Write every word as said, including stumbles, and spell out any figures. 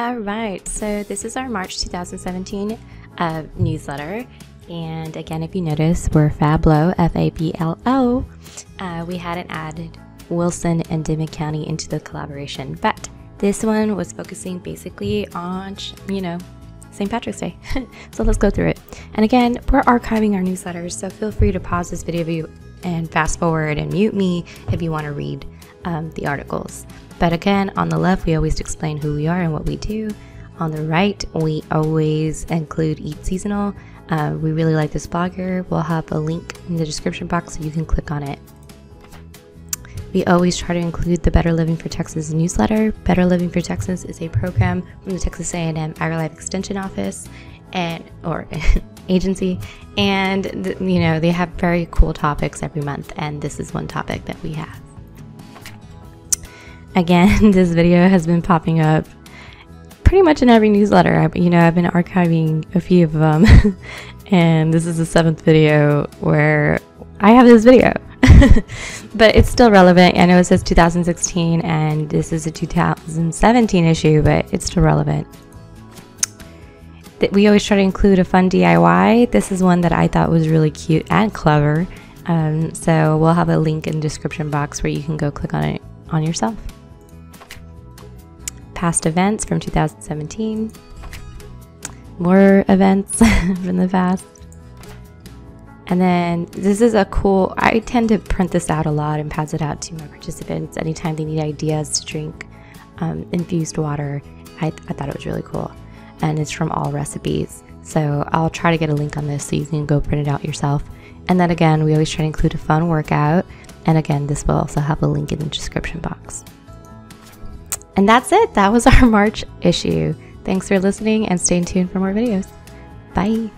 All right, so this is our March two thousand seventeen uh, newsletter. And again, if you notice, we're Fablo, F A B L O. Uh, we hadn't added Wilson and Dimmick County into the collaboration, but this one was focusing basically on, you know, Saint Patrick's Day. So let's go through it. And again, we're archiving our newsletters, so feel free to pause this video and fast forward and mute me if you want to read um, the articles. But again, on the left, we always explain who we are and what we do. On the right, we always include Eat Seasonal. Uh, we really like this blogger. We'll have a link in the description box so you can click on it. We always try to include the Better Living for Texas newsletter. Better Living for Texas is a program from the Texas A and M AgriLife Extension office and or agency, and you know they have very cool topics every month, and this is one topic that we have. Again, this video has been popping up pretty much in every newsletter. You know, I've been archiving a few of them, and this is the seventh video where I have this video. But it's still relevant. I know it says two thousand sixteen and this is a two thousand seventeen issue, but it's still relevant. We always try to include a fun D I Y. This is one that I thought was really cute and clever. Um, so we'll have a link in the description box where you can go click on it on yourself. Past events from two thousand seventeen. More events from the past. And then this is a cool, I tend to print this out a lot and pass it out to my participants anytime they need ideas to drink um, infused water. I, I thought it was really cool. And it's from All Recipes. So I'll try to get a link on this so you can go print it out yourself. And then again, we always try to include a fun workout. And again, this will also have a link in the description box. And that's it. That was our March issue. Thanks for listening and stay tuned for more videos. Bye.